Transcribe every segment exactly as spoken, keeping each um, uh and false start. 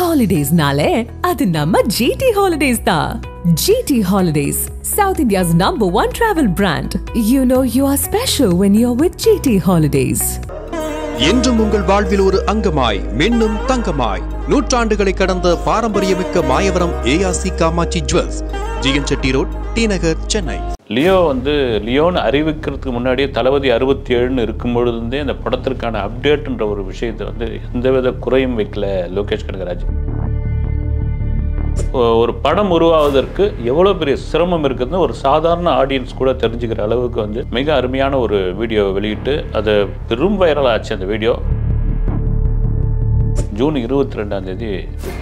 Holidays naale, adu namma G T Holidays da. G T Holidays, South India's number one travel brand. You know you are special when you're with G T Holidays. என்றும் உங்கள் வாழ்வில் ஒரு அங்கமாய் மின்னும் தங்கமாய் நூற்றாண்டுகளை கடந்த பாரம்பரியமிக்க Mayavaram ஏஆசி Kamatchi jewels GN Chetty road T Nagar Chennai. Leo வந்து லியோன்னு அறிவிக்கிறதுக்கு முன்னாடியே தளபதி அறுபத்தி ஏழுன்னு இருக்கும்பொழுதுந்தே அந்த படத்திற்கான அப்டேட்ன்ற ஒரு விஷயத்தை வந்து எந்தவித குறையும் வைக்கல லோகேஷ் கனகராஜ். ஒரு படம் உருவாவதற்கு எவ்வளோ பெரிய சிரமம் இருக்குதுன்னு ஒரு சாதாரண ஆடியன்ஸ் கூட தெரிஞ்சுக்கிற அளவுக்கு வந்து மிக அருமையான ஒரு வீடியோ வெளியிட்டு அது பெரும் வைரல் ஆச்சு. அந்த வீடியோ ஜூன் இருபத்தி ரெண்டாம் தேதி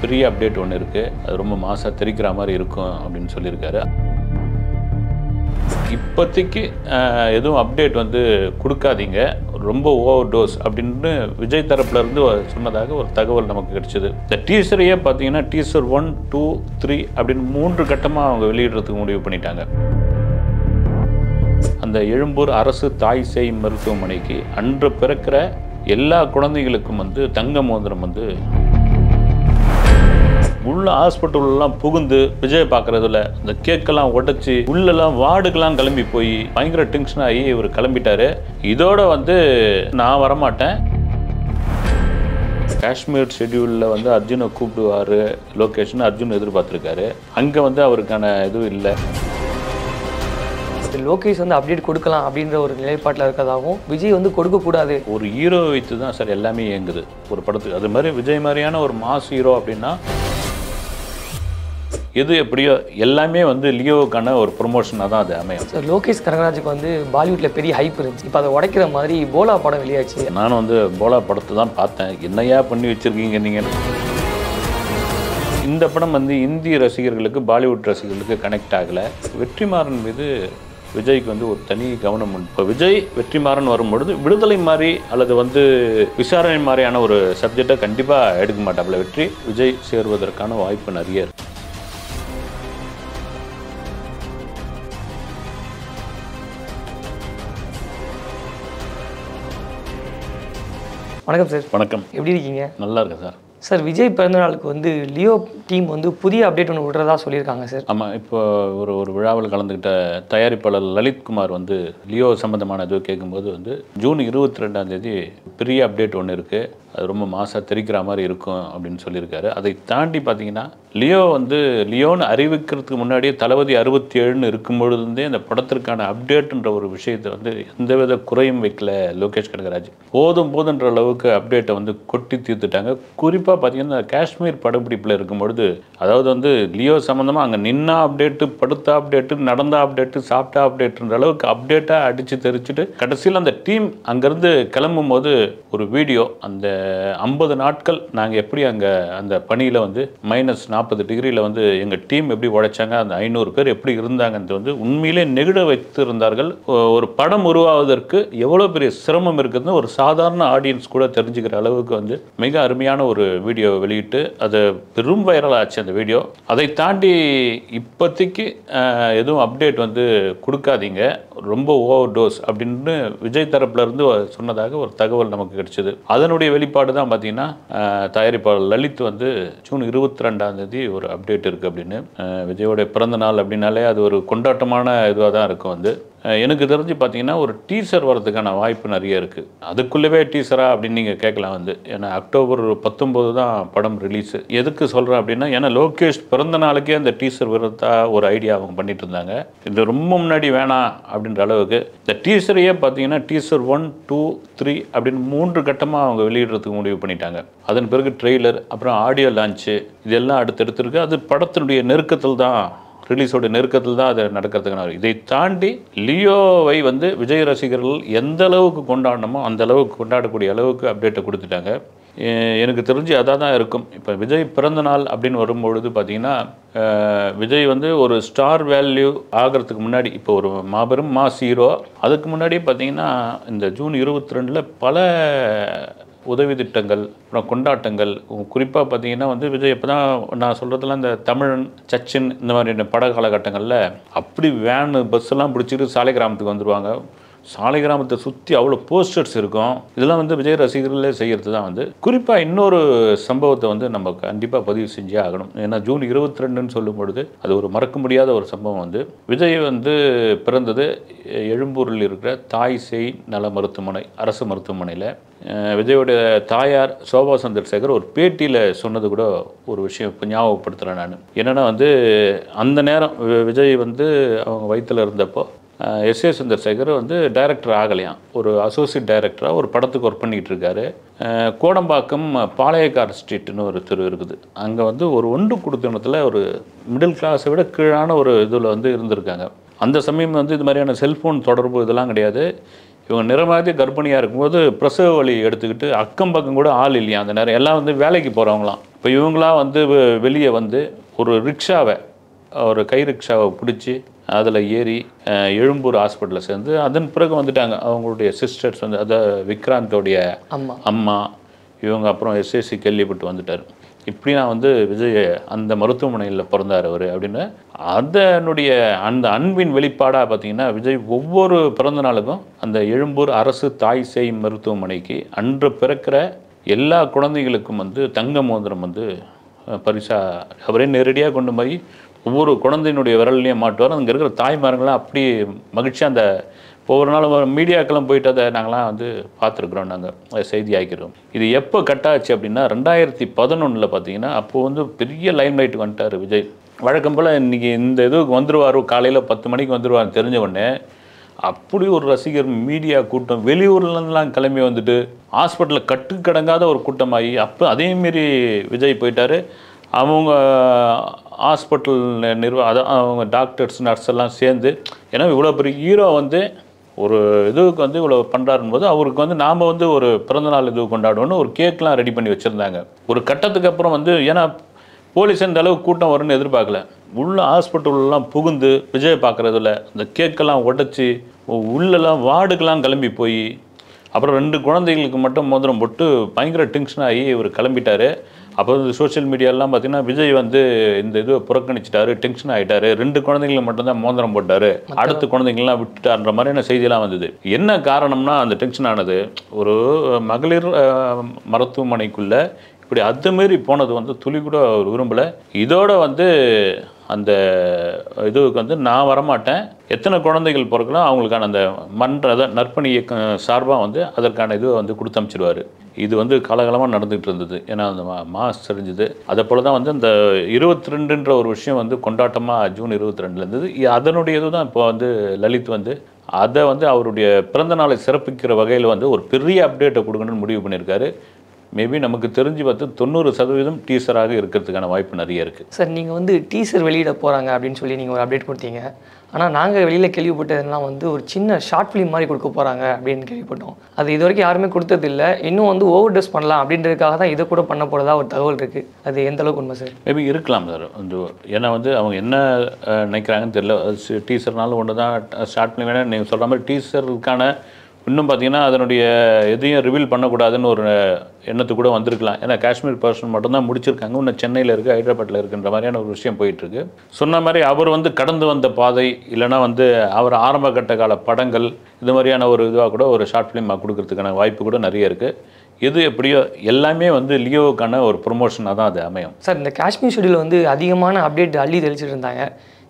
பெரிய அப்டேட் ஒன்று இருக்குது, அது ரொம்ப மாசாக தெரிக்கிற மாதிரி இருக்கும் அப்படின்னு சொல்லியிருக்காரு. இப்போதைக்கு எதுவும் அப்டேட் வந்து கொடுக்காதீங்க, ரொம்ப ஓவர் டோஸ் அப்படின்னு விஜய் தரப்புலேருந்து சொன்னதாக ஒரு தகவல் நமக்கு கிடைச்சிது. இந்த டீசரையே பார்த்தீங்கன்னா டீசர் ஒன் டூ த்ரீ அப்படின்னு மூன்று கட்டமாக அவங்க வெளியிடுறதுக்கு முடிவு பண்ணிட்டாங்க. அந்த எழும்பூர் அரசு தாய் சேய் மருத்துவமனைக்கு அன்று பிறக்கிற எல்லா குழந்தைகளுக்கும் வந்து தங்க மோதிரம் வந்து உள்ள ஹாஸ்பிட்டல்லாம் புகுந்து விஜய் பார்க்குறதுல அந்த கேக்கெல்லாம் உடச்சி உள்ளெல்லாம் வார்டுக்கெல்லாம் கிளம்பி போய் பயங்கர டென்ஷன் ஆகி இவர் கிளம்பிட்டாரு. இதோட வந்து நான் வரமாட்டேன், காஷ்மீர் ஷெட்யூலில் வந்து அர்ஜுனை கூப்பிடுவார் லோகேஷ்னு அர்ஜுன் எதிர்பார்த்துருக்காரு. அங்கே வந்து அவருக்கான இதுவும் இல்லை. லோகேஷ் வந்து அப்டேட் கொடுக்கலாம் அப்படின்ற ஒரு நிலைப்பாட்டில் இருக்கிறதாகவும் விஜய் வந்து கொடுக்கக்கூடாது. ஒரு ஹீரோ வைத்து தான் சார் எல்லாமே இயங்குது ஒரு படத்துக்கு. அது மாதிரி விஜய் மாதிரியான ஒரு மாஸ் ஹீரோ அப்படின்னா எது எப்படியோ எல்லாமே வந்து லியோவுக்கான ஒரு ப்ரொமோஷனாக தான் அது அமையும். சார் லோகேஷ் கனகராஜுக்கு வந்து பாலிவுட்டில் பெரிய ஹைப் இருந்துச்சு, இப்போ அதை உடைக்கிற மாதிரி போலா படம் வெளியாச்சு. நானும் வந்து போலா படத்தை தான் பார்த்தேன், என்னையா பண்ணி வச்சுருக்கீங்க நீங்கள். இந்த படம் வந்து இந்தி ரசிகர்களுக்கு பாலிவுட் ரசிகர்களுக்கு கனெக்ட் ஆகலை. வெற்றிமாறன் மீது விஜய்க்கு வந்து ஒரு தனி கவனம் உண்டு. இப்போ விஜய் வெற்றிமாறன் வரும்பொழுது விடுதலை மாதிரி அல்லது வந்து விசாரணை மாதிரியான ஒரு சப்ஜெக்டை கண்டிப்பாக எடுக்க மாட்டாப்புல. வெற்றி விஜய் சேருவதற்கான வாய்ப்பு நிறைய இருக்குது. வணக்கம் சார். வணக்கம், எப்படி இருக்கீங்க? நல்லா இருக்கேன் சார். சார் விஜய் பிறந்த நாளுக்கு வந்து லியோ டீம் வந்து புதிய அப்டேட் ஒன்று விடுறதா சொல்லியிருக்காங்க சார். ஆமாம், இப்போ ஒரு ஒரு விழாவில் கலந்துக்கிட்ட தயாரிப்பாளர் லலித்குமார் வந்து லியோ சம்மந்தமான இது கேட்கும்போது வந்து ஜூன் இருபத்தி ரெண்டாம் தேதி பெரிய அப்டேட் ஒன்று இருக்குது, அது ரொம்ப மாசாக தெரிக்கிற மாதிரி இருக்கும் அப்படின்னு சொல்லியிருக்காரு. அதை தாண்டி பார்த்தீங்கன்னா லியோ வந்து லியோன்னு அறிவிக்கிறதுக்கு முன்னாடியே தளபதி அறுபத்தி ஏழுன்னு இருக்கும்பொழுதுந்தே அந்த படத்திற்கான அப்டேட்டுன்ற ஒரு விஷயத்தை வந்து எந்தவித குறையும் வைக்கல லோகேஷ் கனகராஜ். போதும் போதுன்ற அளவுக்கு அப்டேட்டை வந்து கொட்டி தீர்த்துட்டாங்க. குறிப்பாக பார்த்தீங்கன்னா காஷ்மீர் படப்பிடிப்பில் இருக்கும்பொழுது அதாவது வந்து லியோ சம்மந்தமாக அங்கே நின்னா அப்டேட்டு, படுத்த அப்டேட்டு, நடந்த அப்டேட்டு, சாப்பிட்ட அப்டேட்டுன்ற அளவுக்கு அப்டேட்டாக அடித்து தெரிச்சுட்டு கடைசியில் அந்த டீம் அங்கேருந்து கிளம்பும் போது ஒரு வீடியோ, அந்த ஐம்பது நாட்கள் நாங்கள் எப்படி அங்கே அந்த பணியில் வந்து மைனஸ் நாற்பது டிகிரியில் வந்து எங்கள் டீம் எப்படி உழைச்சாங்க, அந்த ஐநூறு பேர் எப்படி இருந்தாங்கன்றது வந்து உண்மையிலே நெகிழ வைத்து இருந்தார்கள். ஒரு படம் உருவாவதற்கு எவ்வளோ பெரிய சிரமம் இருக்குதுன்னு ஒரு சாதாரண ஆடியன்ஸ் கூட தெரிஞ்சுக்கிற அளவுக்கு வந்து மிக அருமையான ஒரு வீடியோ வெளியிட்டு அது பெரும் வைரல் ஆச்சு அந்த வீடியோ. அதை தாண்டி இப்போதைக்கு எதுவும் அப்டேட் வந்து கொடுக்காதீங்க, ரொம்ப ஓவர் டோஸ் அப்படின்னு விஜய் தரப்புலேருந்து சொன்னதாக ஒரு தகவல் நமக்கு கிடைச்சிது. அதனுடைய வெளிப்பாடு தான் பார்த்தீங்கன்னா தயாரிப்பாளர் லலித் வந்து ஜூன் இருபத்தி ரெண்டாம் தேதி ஒரு அப்டேட் இருக்குது அப்படின்னு. விஜயோடைய பிறந்த நாள் அப்படின்னாலே அது ஒரு கொண்டாட்டமான இதுவாக தான் இருக்கும். வந்து எனக்கு தெரிஞ்சு பார்த்தீங்கன்னா ஒரு டீசர் வரதுக்கான வாய்ப்பு நிறைய இருக்குது. அதுக்குள்ளவே டீசரா அப்படின்னு நீங்கள் கேட்கலாம் வந்து, ஏன்னா அக்டோபர் பத்தொம்போது தான் படம் ரிலீஸு. எதுக்கு சொல்கிறேன் அப்படின்னா ஏன்னா லோகேஷ் பிறந்த நாளுக்கே அந்த டீசர் வரதா ஒரு ஐடியா அவங்க பண்ணிட்டு இருந்தாங்க. இது ரொம்ப முன்னாடி வேணாம் அப்படின்ற அளவுக்கு இந்த டீசரையே பார்த்தீங்கன்னா டீசர் ஒன் டூ த்ரீ அப்படின்னு மூன்று கட்டமாக அவங்க வெளியிடுறதுக்கு முடிவு பண்ணிட்டாங்க. அதன் பிறகு ட்ரெய்லர், அப்புறம் ஆடியோ லான்ச்சு, இதெல்லாம் அடுத்தடுத்து இருக்குது. அது படத்தினுடைய நெருக்கத்தில் தான், ரிலீஸோட நெருக்கத்தில் தான் அது நடக்கிறதுக்கான. இதை தாண்டி லியோவை வந்து விஜய் ரசிகர்கள் எந்த அளவுக்கு கொண்டாடணுமோ அந்த அளவுக்கு கொண்டாடக்கூடிய அளவுக்கு அப்டேட்டை கொடுத்துட்டாங்க. எனக்கு தெரிஞ்சு அதாக தான் இருக்கும். இப்போ விஜய் பிறந்தநாள் அப்படின்னு வரும்பொழுது பார்த்திங்கன்னா விஜய் வந்து ஒரு ஸ்டார் வேல்யூ ஆகிறதுக்கு முன்னாடி இப்போ ஒரு மாபெரும் மாஸ் ஹீரோ, அதுக்கு முன்னாடி பார்த்திங்கன்னா இந்த ஜூன் இருபத்தி ரெண்டில் பல உதவி திட்டங்கள், அப்புறம் கொண்டாட்டங்கள், குறிப்பாக பார்த்தீங்கன்னா வந்து விஜய் இப்போ தான் நான் சொல்கிறதுலாம் இந்த தமிழன், சச்சின் இந்த மாதிரி பட காலகட்டங்களில் அப்படி வேனு பஸ்ஸெல்லாம் பிடிச்சிட்டு சாலை கிராமத்துக்கு வந்துடுவாங்க. சாலை கிராமத்தை சுற்றி அவ்வளோ போஸ்டர்ஸ் இருக்கும். இதெல்லாம் வந்து விஜய் ரசிகர்களே செய்கிறது தான். வந்து குறிப்பாக இன்னொரு சம்பவத்தை வந்து நம்ம கண்டிப்பாக பதிவு செஞ்சே ஆகணும். ஏன்னா ஜூன் இருபத்தி ரெண்டுன்னு சொல்லும் பொழுது அது ஒரு மறக்க முடியாத ஒரு சம்பவம். வந்து விஜய் வந்து பிறந்தது எழும்பூரில் இருக்கிற தாய் சேய் நல மருத்துவமனை அரசு மருத்துவமனையில். விஜயோடைய தாயார் சோபா சந்திரசேகர் ஒரு பேட்டியில் சொன்னது கூட ஒரு விஷயம் இப்போ ஞாபகப்படுத்துகிறேன் நான். என்னென்னா வந்து அந்த நேரம் விஜய் வந்து அவங்க வயிற்றில் இருந்தப்போ எஸ் ஏ சந்திரசேகர் வந்து டைரக்டர் ஆகலையாம். ஒரு அசோசியேட் டைரக்டராக ஒரு படத்துக்கு ஒர்க் பண்ணிகிட்டு இருக்காரு. கோடம்பாக்கம் பாளையக்கார் ஸ்ட்ரீட்னு ஒரு தெரு இருக்குது. அங்கே வந்து ஒரு ஒன்று குடுத்தனத்தில் ஒரு மிடில் கிளாஸை விட கீழான ஒரு இதில் வந்து இருந்திருக்காங்க. அந்த சமயம் வந்து இது மாதிரியான செல்ஃபோன் தொடர்பு இதெல்லாம் கிடையாது. இவங்க நிறமாதிரி கர்ப்பிணியாக இருக்கும்போது பிரசவ வலி எடுத்துக்கிட்டு அக்கம் பக்கம் கூட ஆள் இல்லையா அந்த நேரம். எல்லாம் வந்து வேலைக்கு போகிறவங்களாம். இப்போ இவங்களாம் வந்து வெளியே வந்து ஒரு ரிக்ஷாவை ஒரு கை ரிக்ஷாவை பிடிச்சி அதில் ஏறி எழும்பூர் ஹாஸ்பிட்டலில் சேர்ந்து அதன் பிறகு வந்துட்டாங்க. அவங்களுடைய சிஸ்டர்ஸ் வந்து அதாவது விக்ராந்தோடைய அம்மா இவங்க அப்புறம் எஸ்எஸ்சி கேள்விப்பட்டு வந்துட்டார். இப்படி நான் வந்து விஜய் அந்த மருத்துவமனையில் பிறந்தார் அவர் அப்படின்னு அதனுடைய அந்த அன்பின் வெளிப்பாடாக பார்த்திங்கன்னா விஜய் ஒவ்வொரு பிறந்த நாளுக்கும் அந்த எழும்பூர் அரசு தாய் சேய் மருத்துவமனைக்கு அன்று பிறக்கிற எல்லா குழந்தைகளுக்கும் வந்து தங்க மோதிரம் வந்து பரிசாக அவரே நேரடியாக கொண்டு போய் ஒவ்வொரு குழந்தையினுடைய விரல்லையும் மாட்டுவார். அங்கே இருக்கிற தாய்மார்கள்லாம் அப்படி மகிழ்ச்சியாக அந்த ஒவ்வொரு நாளும் மீடியாக்கெல்லாம் போயிட்டு அதை நாங்களாம் வந்து பார்த்துருக்குறோம். நாங்கள் அதை செய்தி ஆக்கிடுறோம். இது எப்போ கட்டாச்சு அப்படின்னா ரெண்டாயிரத்தி பதினொன்றில் பார்த்தீங்கன்னா அப்போது வந்து பெரிய லைம் லைட்டுக்கு வந்துட்டார் விஜய். வழக்கம் போல் இன்றைக்கி இந்த இதுக்கு வந்துடுவார் காலையில் பத்து மணிக்கு வந்துடுவார்னு தெரிஞ்ச உடனே அப்படி ஒரு ரசிகர் மீடியா கூட்டம் வெளியூர்லலாம் கிளம்பி வந்துட்டு ஹாஸ்பிட்டலில் கட்டுக்கடங்காத ஒரு கூட்டமாகி அப்போ அதேமாரி விஜய் போயிட்டார். அவங்க ஹாஸ்பிட்டல் நிர்வா அதான் அவங்க டாக்டர்ஸ் நர்ஸ் எல்லாம் சேர்ந்து ஏன்னா இவ்வளோ பெரிய ஹீரோ வந்து ஒரு இதுவுக்கு வந்து இவ்வளோ பண்ணுறாருன்னு போது அவருக்கு வந்து நாம் வந்து ஒரு பிறந்தநாள் இதுவு கொண்டாடுவோன்னு ஒரு கேக்லாம் ரெடி பண்ணி வச்சுருந்தாங்க. ஒரு கட்டத்துக்கு அப்புறம் வந்து ஏன்னா போலீஸ் இந்த அளவுக்கு கூட்டம் வரும்னு எதிர்பார்க்கல. உள்ள ஹாஸ்பிட்டல்லாம் புகுந்து விஜய் பார்க்குறதில்ல அந்த கேக்கெல்லாம் உடச்சி உள்ளெல்லாம் வார்டுக்கெல்லாம் கிளம்பி போய் அப்புறம் ரெண்டு குழந்தைகளுக்கு மட்டும் மோதிரம் போட்டு பயங்கர டென்ஷனாகி இவர் கிளம்பிட்டார். அப்போ சோஷியல் மீடியாலாம் பார்த்திங்கன்னா விஜய் வந்து இந்த இது புறக்கணிச்சிட்டாரு டென்ஷன் ஆகிட்டாரு ரெண்டு குழந்தைங்களுக்கு மட்டும்தான் மோதிரம் போட்டார் அடுத்த குழந்தைங்கள்லாம் விட்டுட்டார்ன்ற மாதிரியான செய்தியெல்லாம் வந்தது. என்ன காரணம்னா அந்த டென்ஷன் ஆனது ஒரு மகளிர் மருத்துவமனைக்குள்ளே இப்படி அதுமாரி போனது வந்து துளி கூட அவர் விரும்பலை. இதோடு வந்து அந்த இதுவுக்கு வந்து நான் வரமாட்டேன் எத்தனை குழந்தைகள் பிறக்கலாம் அவங்களுக்கான அந்த மன்ற அதை நற்பணி இயக்கம் சார்பாக வந்து அதற்கான இதுவை வந்து கொடுத்து அமைச்சிடுவார். இது வந்து காலகாலமாக நடந்துகிட்டு இருந்தது. ஏன்னா அந்த மாஸ் தெரிஞ்சது அதை போல் தான் வந்து அந்த இருபத்தி ரெண்டுன்ற ஒரு விஷயம் வந்து கொண்டாட்டமாக ஜூன் இருபத்தி ரெண்டில் இருந்தது. அதனுடைய இது தான் இப்போ வந்து லலித் வந்து அதை வந்து அவருடைய பிறந்த நாளை சிறப்பிக்கிற வகையில் வந்து ஒரு பெரிய அப்டேட்டை கொடுக்கணும்னு முடிவு பண்ணியிருக்காரு. மேபி நமக்கு தெரிஞ்சு பார்த்து தொண்ணூறு சதவீதம் டீசராக இருக்கிறதுக்கான வாய்ப்பு நிறைய இருக்குது. சார் நீங்கள் வந்து டீசர் வெளியிட போகிறாங்க அப்படின்னு சொல்லி நீங்கள் ஒரு அப்டேட் கொடுத்தீங்க. ஆனால் நாங்கள் வெளியில் கேள்விப்பட்டதெல்லாம் வந்து ஒரு சின்ன ஷார்ட் ஃபிலிம் மாதிரி கொடுக்க போகிறாங்க அப்படின்னு கேள்விப்பட்டோம். அது இது வரைக்கும் யாருமே கொடுத்ததில்லை. இன்னும் வந்து ஓவர் ட்ரெஸ் பண்ணலாம் அப்படின்றதுக்காக தான் இதை கூட பண்ண போகிறதா ஒரு தகவல் இருக்குது. அது எந்த அளவுக்கு உண்மை சார்? மேபி இருக்கலாம் சார். ஏன்னா வந்து அவங்க என்ன நினைக்கிறாங்கன்னு தெரியல. டீசர்னாலும் ஒன்று தான் ஷார்ட் ஃபிலிம் வேணால் நீங்கள் சொல்கிற மாதிரி டீசருக்கான இன்னும் பார்த்தீங்கன்னா அதனுடைய எதையும் ரிவீல் பண்ணக்கூடாதுன்னு ஒரு எண்ணத்துக்கு கூட வந்திருக்கலாம். ஏன்னா காஷ்மீர் பர்சன் மட்டும்தான் முடிச்சிருக்காங்க. இன்னும் சென்னையில் இருக்குது ஹைதராபாத்தில் இருக்குன்ற மாதிரியான ஒரு விஷயம் போயிட்டுருக்கு. சொன்ன மாதிரி அவர் வந்து கடந்து வந்த பாதை இல்லைனா வந்து அவர் ஆரம்ப கட்ட கால படங்கள் இது மாதிரியான ஒரு இதுவாக கூட ஒரு ஷார்ட் ஃபிலிமாக கொடுக்கறதுக்கான வாய்ப்பு கூட நிறைய இருக்குது. எது எப்படியோ எல்லாமே வந்து லியோவுக்கான ஒரு ப்ரொமோஷனாக தான் அது அமையும். சார் இந்த காஷ்மீர் ஷெட்யூல் வந்து அதிகமான அப்டேட் அள்ளி தெளிச்சிட்டு இருந்தாங்க.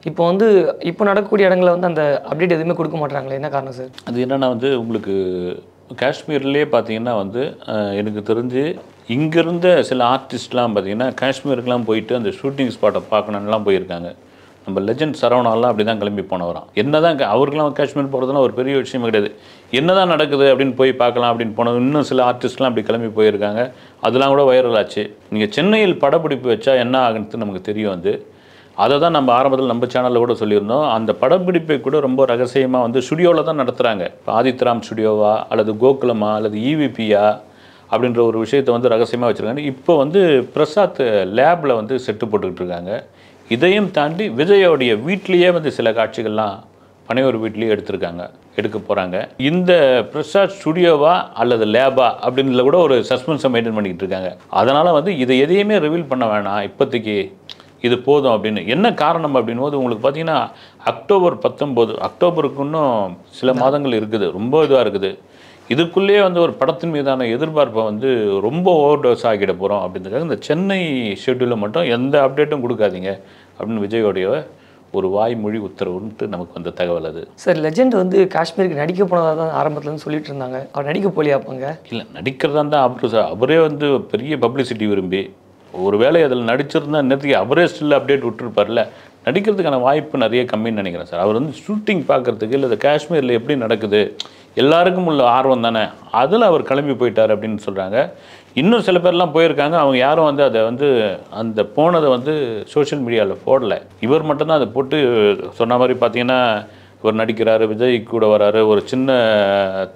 இப்போ வந்து இப்போ நடக்கக்கூடிய இடங்களில் வந்து அந்த அப்டேட் எதுவுமே கொடுக்க மாட்டாங்களே, என்ன காரணம் சார்? அது என்னென்னா வந்து உங்களுக்கு காஷ்மீர்லேயே பார்த்தீங்கன்னா வந்து எனக்கு தெரிஞ்சு இங்கேருந்த சில ஆர்டிஸ்ட்லாம் பார்த்திங்கன்னா காஷ்மீருக்கெலாம் போயிட்டு அந்த ஷூட்டிங் ஸ்பாட்டை பார்க்கணுன்னெலாம் போயிருக்காங்க. நம்ம லெஜண்ட் சரவணாலாம் அப்படி தான் கிளம்பி போனவரான். என்ன தான் அவருக்கெலாம் காஷ்மீர் போகிறதுலாம் ஒரு பெரிய விஷயமே கிடையாது. என்ன தான் நடக்குது அப்படின்னு போய் பார்க்கலாம் அப்படின்னு போனது. இன்னும் சில ஆர்டிஸ்ட்லாம் அப்படி கிளம்பி போயிருக்காங்க. அதெல்லாம் கூட வைரல் ஆச்சு. நீங்கள் சென்னையில் படப்பிடிப்பு வச்சா என்ன ஆகுன்னு நமக்கு தெரியும். வந்து அதை தான் நம்ம ஆரம்பத்தில் நம்ம சேனலில் கூட சொல்லியிருந்தோம். அந்த படப்பிடிப்பை கூட ரொம்ப ரகசியமாக வந்து ஸ்டுடியோவில் தான் நடத்துகிறாங்க. இப்போ ஆதித்ராம் ஸ்டுடியோவா அல்லது கோகுலமா அல்லது ஈவிபியா அப்படின்ற ஒரு விஷயத்தை வந்து ரகசியமாக வச்சுருக்காங்க. இப்போ வந்து பிரசாத் லேபில் வந்து செட்டு போட்டுக்கிட்டு இருக்காங்க. இதையும் தாண்டி விஜயோடைய வீட்லேயே வந்து சில காட்சிகள்லாம் பனையூர் வீட்லேயே எடுத்திருக்காங்க, எடுக்க போகிறாங்க. இந்த பிரசாத் ஸ்டுடியோவா அல்லது லேபா அப்படின்றத கூட ஒரு சஸ்பென்ஸை மெயின்டைன் பண்ணிக்கிட்டு இருக்காங்க. அதனால் வந்து இதை எதையுமே ரிவீல் பண்ண வேணாம் இப்போதைக்கு, இது போதும் அப்படின்னு. என்ன காரணம் அப்படின் போது உங்களுக்கு பார்த்தீங்கன்னா அக்டோபர் பத்தொம்போது அக்டோபருக்கு இன்னும் சில மாதங்கள் இருக்குது, ரொம்ப இதாக இருக்குது. இதுக்குள்ளேயே வந்து ஒரு படத்தின் மீதான எதிர்பார்ப்பை வந்து ரொம்ப ஓவர் டோஸ் ஆகிட போகிறோம் அப்படின்றதுக்காக இந்த சென்னை ஷெட்யூலில் மட்டும் எந்த அப்டேட்டும் கொடுக்காதீங்க அப்படின்னு விஜயோடைய ஒரு வாய்மொழி உத்தரவுன்ட்டு நமக்கு வந்த தகவல் அது. சார், லெஜெண்ட் வந்து காஷ்மீருக்கு நடிக்க போனதாக தான் ஆரம்பத்துலன்னு சொல்லிட்டு இருந்தாங்க. அவர் நடிக்க போலியாப்பாங்க? இல்லை, நடிக்கிறதா தான் அவர் சார். அவரே வந்து பெரிய பப்ளிசிட்டி விரும்பி ஒரு வேளை அதில் நடிச்சிருந்தா இன்னத்துக்கு அவரே ஸ்டில் அப்டேட் விட்டுருப்பார்ல. நடிக்கிறதுக்கான வாய்ப்பு நிறைய கம்மின்னு நினைக்கிறேன் சார். அவர் வந்து ஷூட்டிங் பார்க்குறதுக்கு இல்லை காஷ்மீரில் எப்படி நடக்குது எல்லாருக்கும் உள்ள ஆர்வம் தானே, அதில் அவர் கிளம்பி போயிட்டார் அப்படின்னு சொல்கிறாங்க. இன்னும் சில பேர்லாம் போயிருக்காங்க, அவங்க யாரும் வந்து அதை வந்து அந்த போனதை வந்து சோஷியல் மீடியாவில் போடலை. இவர் மட்டும்தான் அதை போட்டு சொன்ன மாதிரி பார்த்தீங்கன்னா இவர் நடிக்கிறாரு, விஜய் கூட வராரு, ஒரு சின்ன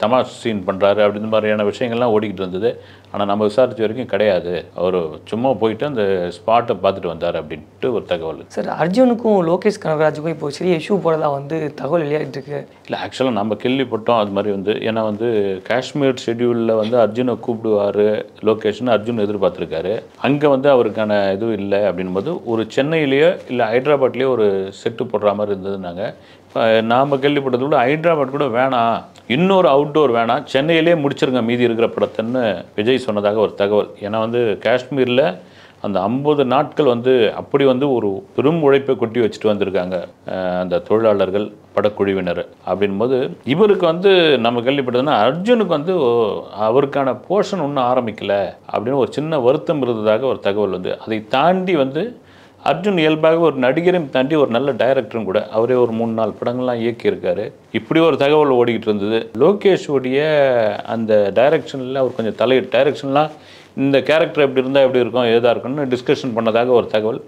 தமாஷ் சீன் பண்ணுறாரு அப்படின்னு மாதிரியான விஷயங்கள்லாம் ஓடிக்கிட்டு இருந்தது. ஆனால் நம்ம விசாரித்த வரைக்கும் கிடையாது, அவர் சும்மா போயிட்டு அந்த ஸ்பாட்டை பார்த்துட்டு வந்தார் அப்படின்ட்டு ஒரு தகவல். சார், அர்ஜுனுக்கும் லோகேஷ் கனகராஜுக்கும் இப்போ சரி இஷ்யூ போகிறதா வந்து தகவல் வெளியாகிட்டுருக்கு. இல்லை, ஆக்சுவலாக நம்ம கேள்விப்பட்டோம் அது மாதிரி வந்து. ஏன்னா வந்து காஷ்மீர் ஷெட்யூலில் வந்து அர்ஜுனை கூப்பிடுவார் லோகேஷ்னு அர்ஜுன் எதிர்பார்த்துருக்காரு. அங்கே வந்து அவருக்கான இதுவும் இல்லை அப்படின்போது ஒரு சென்னையிலேயோ இல்லை ஹைதராபாத்லேயோ ஒரு செட்டு போடுற மாதிரி இருந்ததுனாங்க. நாம் கேள்விப்பட்டது கூட ஹைதராபாத் கூட வேணாம், இன்னொரு அவுட்டோர் வேணாம், சென்னையிலே முடிச்சிருங்க மீதி இருக்கிற படத்தைன்னு விஜய் சொன்னதாக ஒரு தகவல். ஏன்னா வந்து காஷ்மீரில் அந்த ஐம்பது நாட்கள் வந்து அப்படி வந்து ஒரு பெரும் உழைப்பை கொட்டி வச்சுட்டு வந்திருக்காங்க அந்த தொழிலாளர்கள் படக்குழுவினர் அப்படின்போது. இவருக்கு வந்து நம்ம கேள்விப்பட்டதுன்னா அர்ஜுனுக்கு வந்து அவருக்கான போர்ஷன் ஒன்றும் ஆரம்பிக்கலை அப்படின்னு ஒரு சின்ன வருத்தம் இருந்ததாக ஒரு தகவல் வந்து. அதை தாண்டி வந்து அர்ஜுன் இயல்பாக ஒரு நடிகரையும் தாண்டி ஒரு நல்ல டைரக்டரும் கூட, அவரே ஒரு மூணு நாலு படங்கள்லாம் இயக்கியிருக்காரு. இப்படி ஒரு தகவல் ஓடிக்கிட்டு இருந்தது. லோகேஷ் உடைய அந்த டைரக்ஷனில் அவர் கொஞ்சம் தலையிட்டு டைரக்ஷன்லாம் இந்த கேரக்டர் எப்படி இருந்தால் எப்படி இருக்கும் எதாக இருக்குன்னு டிஸ்கஷன் பண்ணதாக ஒரு தகவல்.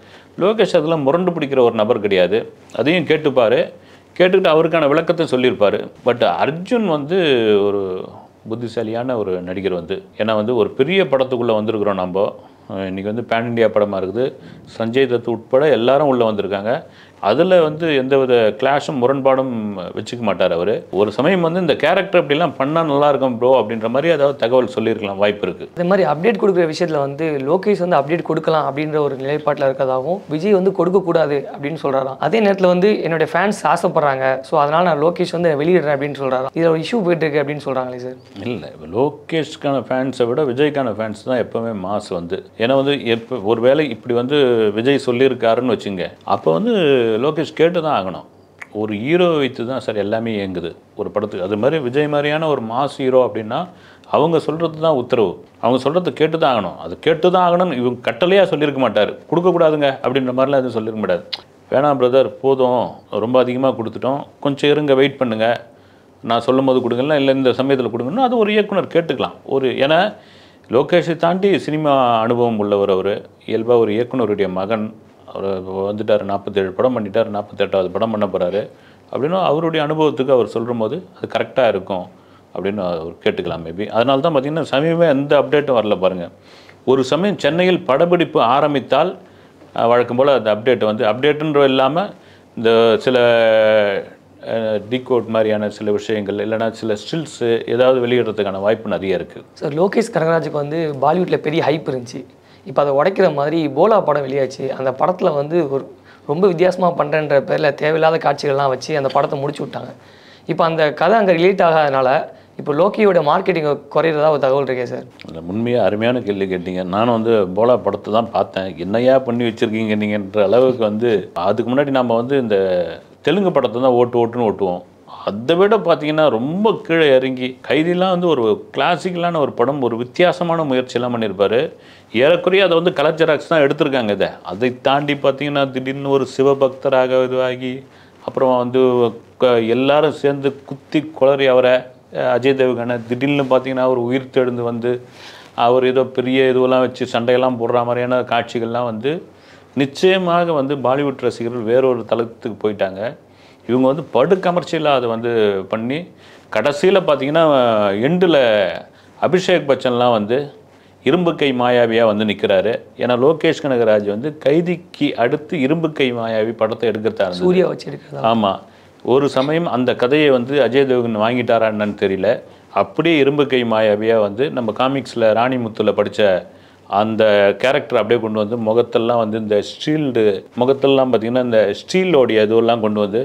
லோகேஷ் அதெல்லாம் முரண்டு பிடிக்கிற ஒரு நபர் கிடையாது, அதையும் கேட்டுப்பார், கேட்டுக்கிட்டு அவருக்கான விளக்கத்தை சொல்லியிருப்பார். பட் அர்ஜுன் வந்து ஒரு புத்திசாலியான ஒரு நடிகர் வந்து. ஏன்னா வந்து ஒரு பெரிய படத்துக்குள்ளே வந்திருக்கிறோம் நம்ம, இன்றைக்கி வந்து பேன் இண்டியா படமாக இருக்குது, சஞ்சய் தத்து உட்பட எல்லாரும் உள்ளே வந்திருக்காங்க. அதில் வந்து எந்தவித கிளாஷும் முரண்பாடும் வச்சுக்க மாட்டார் அவர். ஒரு சமயம் வந்து இந்த கேரக்டர் அப்படிலாம் பண்ணால் நல்லாயிருக்கும் ப்ரோ அப்படின்ற மாதிரி ஏதாவது தகவல் சொல்லியிருக்கலாம், வாய்ப்பு இருக்குது. அதே மாதிரி அப்டேட் கொடுக்குற விஷயத்தில் வந்து லோகேஷ் வந்து அப்டேட் கொடுக்கலாம் அப்படின்ற ஒரு நிலைப்பாட்டில் இருக்கிறதாகவும், விஜய் வந்து கொடுக்கக்கூடாது அப்படின்னு சொல்கிறாராம். அதே நேரத்தில் வந்து என்னுடைய ஃபேன்ஸ் ஆசைப்படுறாங்க, ஸோ அதனால் நான் லோகேஷ் வந்து வெளியிடுறேன் அப்படின்னு சொல்கிறாராம். இதில் ஒரு இஷ்யூ போயிட்டு இருக்கு அப்படின்னு சொல்கிறாங்களே சார். இல்லை, லோகேஷ்கான ஃபேன்ஸை விட விஜய்க்கான ஃபேன்ஸ் தான் எப்போவுமே மாஸ் வந்து. ஏன்னா வந்து எப்போ ஒரு வேளை இப்படி வந்து விஜய் சொல்லியிருக்காருன்னு வச்சுங்க, அப்போ வந்து லோகேஷ் கேட்டு தான் ஆகணும். ஒரு ஹீரோ வைத்து தான் சார் எல்லாமே இயங்குது ஒரு படத்துக்கு. அது மாதிரி விஜய் மாதிரியான ஒரு மாஸ் ஹீரோ அப்படின்னா அவங்க சொல்கிறது தான் உத்தரவு, அவங்க சொல்கிறது கேட்டு தான் ஆகணும். அது கேட்டு தான் ஆகணும்னு இவங்க கட்டளையாக சொல்லியிருக்க மாட்டார், கொடுக்கக்கூடாதுங்க அப்படின்ற மாதிரிலாம் எதுவும் சொல்லியிருக்க மாட்டார். வேணாம் பிரதர் போதும், ரொம்ப அதிகமாக கொடுத்துட்டோம், கொஞ்சம் இருங்க வெயிட் பண்ணுங்கள், நான் சொல்லும் போது கொடுங்கலாம், இல்லை இந்த சமயத்தில் கொடுங்கன்னா அது ஒரு இயக்குனர் கேட்டுக்கலாம். ஒரு ஏன்னா லோகேஷை தாண்டி சினிமா அனுபவம் உள்ளவர் அவர், இயல்பாக ஒரு இயக்குனருடைய மகன். அவர் வந்துட்டார், நாற்பத்தேழு படம் பண்ணிட்டார், நாற்பத்தெட்டாவது படம் பண்ண போகிறாரு அப்படின்னா அவருடைய அனுபவத்துக்கு அவர் சொல்கிற போது அது கரெக்டாக இருக்கும் அப்படின்னு அவர் கேட்டுக்கலாம் மேபி. அதனால தான் பார்த்திங்கன்னா சமயமே எந்த அப்டேட்டும் வரல பாருங்கள். ஒரு சமயம் சென்னையில் படப்பிடிப்பு ஆரம்பித்தால் வழக்கம் போல் அந்த அப்டேட் வந்து அப்டேட்டுன்ற இல்லாமல் இந்த சில டிகோட் மாதிரியான சில விஷயங்கள் இல்லைனா சில ஸ்டில்ஸு ஏதாவது வெளியிடுறதுக்கான வாய்ப்பு நிறைய இருக்குது. சார், லோகேஷ் கனகராஜுக்கு வந்து பாலிவுட்டில் பெரிய ஹைப் இருந்துச்சு, இப்போ அதை உடைக்கிற மாதிரி போலா படம் வெளியாச்சு. அந்த படத்தில் வந்து ஒரு ரொம்ப வித்தியாசமாக பண்ணுறன்ற பேரில் தேவையில்லாத காட்சிகள்லாம் வச்சு அந்த படத்தை முடிச்சு விட்டாங்க. இப்போ அந்த கதை அங்கே ரிலேட் ஆகாதனால இப்போ லோக்கியோட மார்க்கெட்டிங் குறையிறதா ஒரு தகவல் இருக்கே சார். இல்லை, உண்மையாக அருமையான கேள்வி கேட்டீங்க. நானும் வந்து போலா படத்தை தான் பார்த்தேன், என்னையா பண்ணி வச்சுருக்கீங்க நீங்கன்ற அளவுக்கு வந்து. அதுக்கு முன்னாடி நம்ம வந்து இந்த தெலுங்கு படத்தை தான் ஓட்டு ஓட்டுன்னு ஓட்டுவோம். அதை விட பார்த்திங்கன்னா ரொம்ப கீழே இறங்கி கைதிலாம் வந்து ஒரு கிளாசிக்கலான ஒரு படம், ஒரு வித்தியாசமான முயற்சியெல்லாம் பண்ணியிருப்பார். ஏறக்குறைய அதை வந்து கலர் ஜெராக்ஸ் தான் எடுத்திருக்காங்க. இதை அதை தாண்டி பார்த்திங்கன்னா திடீர்னு ஒரு சிவபக்தராக இதுவாகி அப்புறம் வந்து எல்லாரும் சேர்ந்து குத்தி குளறி அவரை அஜய் தேவகனை திடீர்னு பார்த்திங்கன்னா அவர் உயிர் தெழுந்து வந்து அவர் ஏதோ பெரிய இதுவெல்லாம் வச்சு சண்டையெல்லாம் போடுற மாதிரியான காட்சிகள்லாம் வந்து நிச்சயமாக வந்து பாலிவுட் ரசிகர்கள் வேறொரு தளத்துக்கு போயிட்டாங்க. இவங்க வந்து படு கமர்ஷியலாக அதை வந்து பண்ணி கடைசியில் பார்த்திங்கன்னா எண்டில் அபிஷேக் பச்சன்லாம் வந்து இரும்பு கை மாயாவியாக வந்து நிற்கிறாரு. ஏன்னா லோகேஷ் கனகராஜ் வந்து கைதிக்கு அடுத்து இரும்பு கை மாயாவி படத்தை எடுக்கிறதாரு, சூர்யா வச்சு எடுக்கிறது. ஆமாம், ஒரு சமயம் அந்த கதையை வந்து அஜய் தேவகன் வாங்கிட்டாரா என்னன்னு தெரியல, அப்படியே இரும்பு கை மாயாவியாக வந்து நம்ம காமிக்ஸில் ராணிமுத்தில் படித்த அந்த கேரக்டர் அப்படியே கொண்டு வந்து முகத்தெல்லாம் வந்து இந்த ஸ்டீல்டு முகத்தெல்லாம் பார்த்தீங்கன்னா இந்த ஸ்டீலோடைய இதுவெல்லாம் கொண்டு வந்து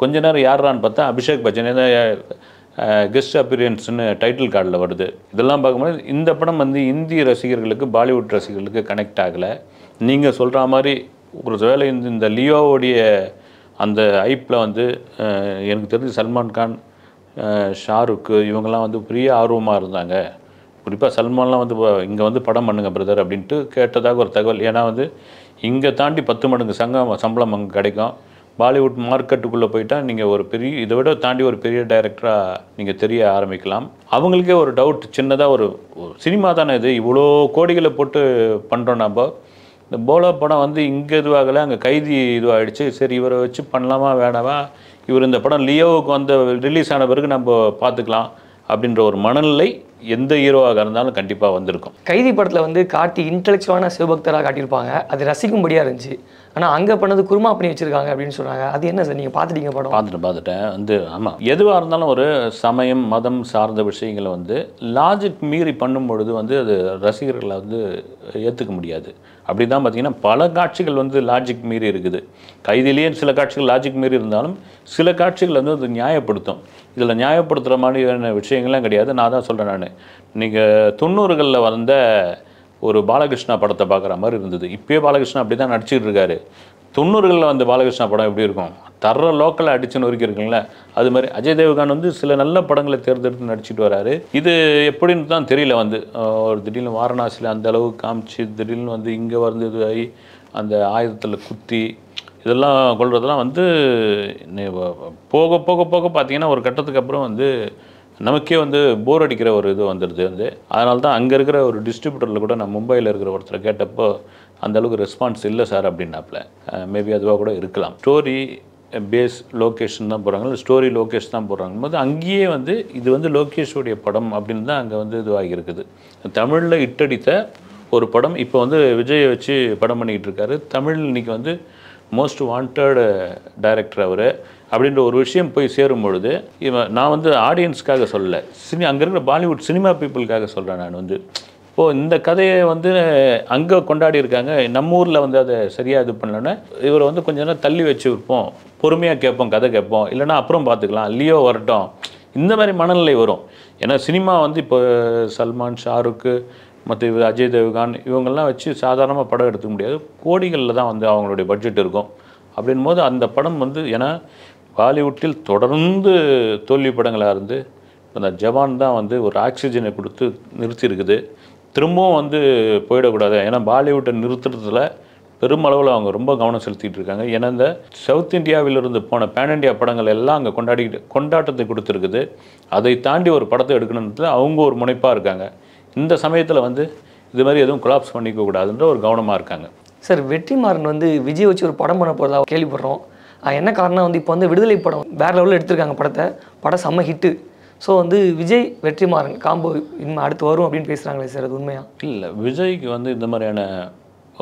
கொஞ்ச நேரம் யாரான்னு பார்த்தா அபிஷேக் பச்சனே தான் கெஸ்ட் அப்பியரன்ஸ்னு டைட்டில் கார்டில் வருது. இதெல்லாம் பார்க்கும்போது இந்த படம் வந்து இந்திய ரசிகர்களுக்கு பாலிவுட் ரசிகர்களுக்கு கனெக்ட் ஆகலை. நீங்கள் சொல்கிற மாதிரி ஒரு வேளை இந்த லியோவுடைய அந்த ஐப்பில் வந்து எனக்கு தெரிஞ்சு சல்மான் கான் ஷாருக் இவங்கெல்லாம் வந்து பெரிய ஆர்வமாக இருந்தாங்க. குறிப்பாக சல்மான்லாம் வந்து இங்கே வந்து படம் பண்ணுங்க பிரதர் அப்படின்ட்டு கேட்டதாக ஒரு தகவல். ஏன்னா வந்து இங்கே தாண்டி பத்து மடங்கு சங்கம் சம்பளம் அங்கே கிடைக்கும். பாலிவுட் மார்க்கெட்டுக்குள்ளே போயிட்டால் நீங்கள் ஒரு பெரிய இதை விட தாண்டி ஒரு பெரிய டைரக்டராக நீங்கள் தெரிய ஆரம்பிக்கலாம். அவங்களுக்கே ஒரு டவுட் சின்னதாக ஒரு சினிமா தானே இது, இவ்வளோ கோடிகளை போட்டு பண்ணுறோம் நம்ம. இந்த போலோ படம் வந்து இங்கே இதுவாகலை, அங்கே கைதி இதுவாகிடுச்சு. சரி இவரை வச்சு பண்ணலாமா வேணாமா, இவர் இந்த படம் லியோவுக்கு வந்து ரிலீஸ் ஆன பிறகு நம்ம பார்த்துக்கலாம் அப்படின்ற ஒரு மனநிலை எந்த ஹீரோவாக இருந்தாலும் கண்டிப்பாக வந்திருக்கும். கைதி படத்தில் வந்து காட்டி இன்டெலெக்சுவலான சிவபக்தராக காட்டியிருப்பாங்க, அது ரசிக்கும்படியாக இருந்துச்சு. ஆனால் அங்கே பண்ணது குருமா பண்ணி வச்சுருக்காங்க அப்படின்னு சொல்கிறாங்க. அது என்ன சார், நீங்கள் பார்த்துட்டீங்க படம்? பார்த்துட்டு பார்த்துட்டேன் வந்து. ஆமாம், எதுவாக இருந்தாலும் ஒரு சமயம் மதம் சார்ந்த விஷயங்களை வந்து லாஜிக் மீறி பண்ணும் பொழுது வந்து அது ரசிகர்களை வந்து ஏற்றுக்க முடியாது. அப்படி தான் பார்த்திங்கன்னா பல காட்சிகள் வந்து லாஜிக் மீறி இருக்குது. கைதிலேயே சில காட்சிகள் லாஜிக் மீறி இருந்தாலும் சில காட்சிகள் வந்து அது நியாயப்படுத்தும். இதில் நியாயப்படுத்துகிற மாதிரியான விஷயங்கள்லாம் கிடையாது. நான் தான் சொல்கிறேன், நான் நீங்கள் தொண்ணூறுகளில் வந்த ஒரு பாலகிருஷ்ணா படத்தை பார்க்குற மாதிரி இருந்தது. இப்போயே பாலகிருஷ்ணா அப்படி தான் நடிச்சிட்டு இருக்காரு. தொண்ணூறுகளில் வந்து பாலகிருஷ்ணா படம் எப்படி இருக்கும், தர லோக்கலை அடிச்சு நொறுக்கி இருக்குங்களே. அது மாதிரி அஜய் தேவ்கான் வந்து சில நல்ல படங்களை தேர்ந்தெடுத்து நடிச்சிட்டு வராரு. இது எப்படின்னு தான் தெரியல. வந்து ஒரு திடீர்னு வாரணாசியில் அந்த அளவு காமிச்சு திடீர்னு வந்து இங்கே வந்து இதுவாகி அந்த ஆயுதத்தில் குத்தி இதெல்லாம் கொள்றதெல்லாம் வந்து போக போக போக பார்த்தீங்கன்னா ஒரு கட்டத்துக்கு அப்புறம் வந்து நமக்கே வந்து போர் அடிக்கிற ஒரு இது வந்துடுது. வந்து அதனால தான் அங்கே இருக்கிற ஒரு டிஸ்ட்ரிபியூட்டரில் கூட நான் மும்பையில் இருக்கிற ஒருத்தரை கேட்டப்போ அந்தளவுக்கு ரெஸ்பான்ஸ் இல்லை சார் அப்படின்னாப்ல. மேபி அதுவாக கூட இருக்கலாம். ஸ்டோரி பேஸ் லோகேஷன் தான் போடுறாங்க, ஸ்டோரி லோகேஷ் தான் போடுறாங்க போது அங்கேயே வந்து இது வந்து லோகேஷோடைய படம் அப்படின்னு தான் அங்கே வந்து இதுவாகி இருக்குது. தமிழில் இட்டடித்த ஒரு படம் இப்போ வந்து விஜயை வச்சு படம் பண்ணிக்கிட்டு இருக்காரு. தமிழ் இன்னைக்கு வந்து மோஸ்ட் வாண்டட் டைரக்டர் அவர் அப்படின்ற ஒரு விஷயம் போய் சேரும் பொழுது இவன் நான் வந்து ஆடியன்ஸ்க்காக சொல்லலை, சினி அங்கே இருக்கிற பாலிவுட் சினிமா பீப்புளுக்காக சொல்கிறேன். நான் வந்து இப்போது இந்த கதையை வந்து அங்கே கொண்டாடி இருக்காங்க, நம்ம ஊரில் வந்து அதை சரியாக இது பண்ணலன்னா இவரை வந்து கொஞ்ச நேரம் தள்ளி வச்சு இருப்போம், பொறுமையாக கேட்போம், கதை கேட்போம், இல்லைனா அப்புறம் பார்த்துக்கலாம், லியோ வரட்டும், இந்த மாதிரி மனநிலை வரும். ஏன்னா சினிமா வந்து இப்போ சல்மான் ஷாருக்கு மற்ற அஜய் தேவ்கான் இவங்கெல்லாம் வச்சு சாதாரணமாக படம் எடுத்துக்க முடியாது. கோடிகளில் தான் வந்து அவங்களுடைய பட்ஜெட் இருக்கும். அப்படின் போது அந்த படம் வந்து ஏன்னா பாலிவுட்டில் தொடர்ந்து தோல்வி படங்களாக இருந்து அந்த ஜவான் தான் வந்து ஒரு ஆக்சிஜனை கொடுத்து நிறுத்தியிருக்குது. திரும்பவும் வந்து போயிடக்கூடாது, ஏன்னா பாலிவுட்டை நிறுத்துறதுல பெருமளவில் அவங்க ரொம்ப கவனம் செலுத்திகிட்டு இருக்காங்க. ஏன்னா இந்த சவுத் இந்தியாவிலிருந்து போன பேன் இண்டியா படங்கள் எல்லாம் அங்கே கொண்டாடிக்கிட்டு கொண்டாட்டத்தை கொடுத்துருக்குது. அதை தாண்டி ஒரு படத்தை எடுக்கணுன்றதுல அவங்க ஒரு முனைப்பாக இருக்காங்க. இந்த சமயத்தில் வந்து இது மாதிரி எதுவும் கொலாப்ஸ் பண்ணிக்க கூடாதுன்ற ஒரு கவனமாக இருக்காங்க. சார், வெற்றிமாறன் வந்து விஜய் வச்சு ஒரு படம் பண்ண போகிறதா கேள்விப்படுறோம். என்ன காரணம் வந்து இப்போ வந்து விடுதலை படம் வேறு லெவலில் எடுத்திருக்காங்க படத்தை, படம் செம்ம ஹிட்டு. ஸோ வந்து விஜய் வெற்றிமாறன் காம்போ இனிமேல் அடுத்து வரும் அப்படின்னு பேசுகிறாங்களே சார், அது உண்மையா இல்லை? விஜய்க்கு வந்து இந்த மாதிரியான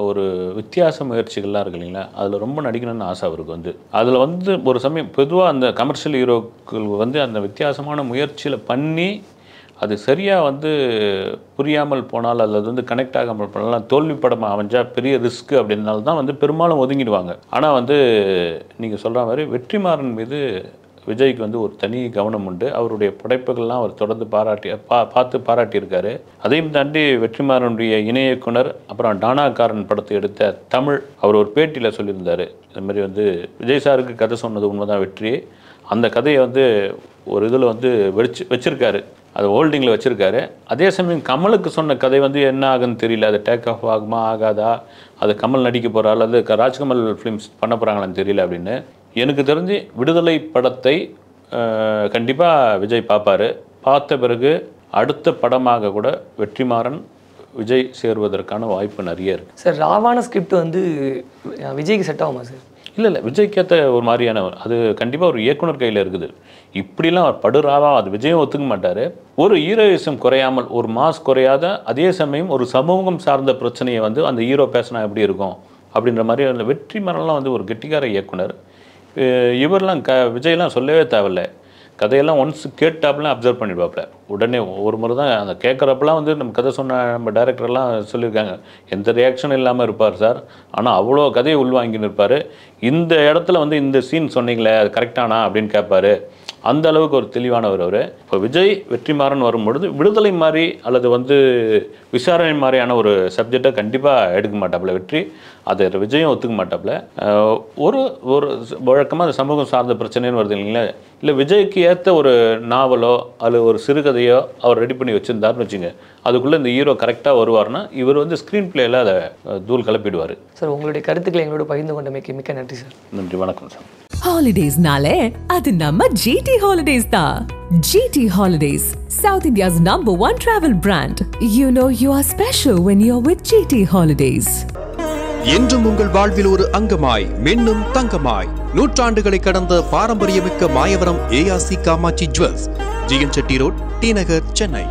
ஒரு வித்தியாச முயற்சிகள்லாம் இருக்கு இல்லைங்களா, அதில் ரொம்ப நடிக்கணும்னு ஆசை அவருக்கு வந்து. அதில் வந்து ஒரு சமயம் பொதுவாக அந்த கமர்ஷியல் ஹீரோக்கள் வந்து அந்த வித்தியாசமான முயற்சியில் பண்ணி அது சரியாக வந்து புரியாமல் போனால் அல்லது வந்து கனெக்ட் ஆகாமல் போனாலும் தோல்வி படமாக அமைஞ்சால் பெரிய ரிஸ்க்கு அப்படின்னால தான் வந்து பெரும்பாலும் ஒதுங்கிடுவாங்க. ஆனால் வந்து நீங்கள் சொல்கிற மாதிரி வெற்றிமாறன் மீது விஜய்க்கு வந்து ஒரு தனி கவனம் உண்டு. அவருடைய படைப்புகள்லாம் அவர் தொடர்ந்து பாராட்டி பா பார்த்து பாராட்டியிருக்காரு. அதையும் தாண்டி வெற்றிமாறனுடைய இணை இயக்குனர் அப்புறம் டானாக்காரன் படத்தை எடுத்த தமிழ் அவர் ஒரு பேட்டியில் சொல்லியிருந்தார், இது மாதிரி வந்து விஜய் சாருக்கு கதை சொன்னது உண்மைதான் வெற்றி, அந்த கதையை வந்து ஒரு இதில் வந்து வெடிச்சு வச்சுருக்காரு, அது ஹோல்டிங்கில் வச்சுருக்காரு. அதே சமயம் கமலுக்கு சொன்ன கதை வந்து என்ன ஆகுன்னு தெரியல, அது டேக் ஆஃப் ஆகுமா ஆகாதா, அது கமல் நடிக்க போகிறா அல்லது ராஜ்கமல் ஃபிலிம்ஸ் பண்ண போகிறாங்களான்னு தெரியல அப்படின்னு. எனக்கு தெரிஞ்சு விடுதலை படத்தை கண்டிப்பாக விஜய் பார்ப்பார். பார்த்த பிறகு அடுத்த படமாக கூட வெற்றிமாறன் விஜய் சேருவதற்கான வாய்ப்பு நிறைய இருக்குது. சார், ராவான ஸ்கிரிப்ட் வந்து விஜய்க்கு செட் ஆகுமா சார்? இல்லை இல்லை, விஜய்க்கேற்ற ஒரு மாதிரியான அது கண்டிப்பாக ஒரு இயக்குனர் கையில் இருக்குது. இப்படிலாம் அவர் படுறாவா அது விஜயம் ஒத்துக்க மாட்டார். ஒரு ஹீரோயிசம் குறையாமல் ஒரு மாஸ் குறையாத அதே சமயம் ஒரு சமூகம் சார்ந்த பிரச்சனையை வந்து அந்த ஹீரோ பேசினா எப்படி இருக்கும் அப்படின்ற மாதிரி அந்த வெற்றிமாறன்லாம் வந்து ஒரு கெட்டிக்கார இயக்குனர். இவரெலாம் க விஜய்லாம் சொல்லவே தேவையில்லை. கதையெல்லாம் ஒன்ஸ் கேட்டாப்ல அப்சர்வ் பண்ணிடுவாப்ல உடனே ஒரு முறை தான் அந்த கேக்குறப்பலாம் வந்து நம்ம கதை சொன்ன நம்ம டைரக்டர் எல்லாம் சொல்லிருக்காங்க எந்த ரியாக்ஷனும் இல்லாம இருப்பார் சார் ஆனா அவ்வளோ கதையை உள்வாங்கி நிற்பாரு இந்த இடத்துல வந்து இந்த சீன் சொன்னீங்களே அது கரெக்ட்டானா அப்படிን கேட்பாரு அந்த அளவுக்கு ஒரு தெளிவானவர் அவரு இப்ப விஜய் வெற்றிமாறன் வரும்போது விடுதலை மாதிரி அல்லது வந்து விசாரணை மாதிரியான ஒரு சப்ஜெக்ட்டை கண்டிப்பா எடுக்க மாட்டாப்ல வெற்றி அதை விஜயும் ஒத்துக்க மாட்டாப்ல ஒரு ஒரு வழக்கமா அந்த சமூகம் சார்ந்த பிரச்சனைன்னு வருது இல்லீங்களா இல்ல விஜய்க்கு ஏத்த ஒரு நாவலோ அல்லது ஒரு சிறுகதையோ அவர் ரெடி பண்ணி வச்சிருந்தாருன்னு வெச்சீங்க அதுக்குள்ள இந்த ஹீரோ கரெக்ட்டா வருவார்னா இவர் வந்து ஸ்கிரீன் பிளேல அத தூள் கலப்பிடுவார் சார் உங்களுடைய கருத்துக்களை எங்களோட பகிர்ந்து கொண்டமைக்கு மிக்க நன்றி சார் நன்றி வணக்கம் sir Holidays naale adu namma G T Holidays tha G T Holidays South India's number one travel brand you know you are special when you are with G T Holidays என்றும் உங்கள் வாழ்வில் ஒரு அங்கமாய் மின்னும் தங்கமாய் நூற்றாண்டுகளை கடந்த பாரம்பரியமிக்க Mayavaram ARC Kamatchi jewels GN Chetty road T Nagar Chennai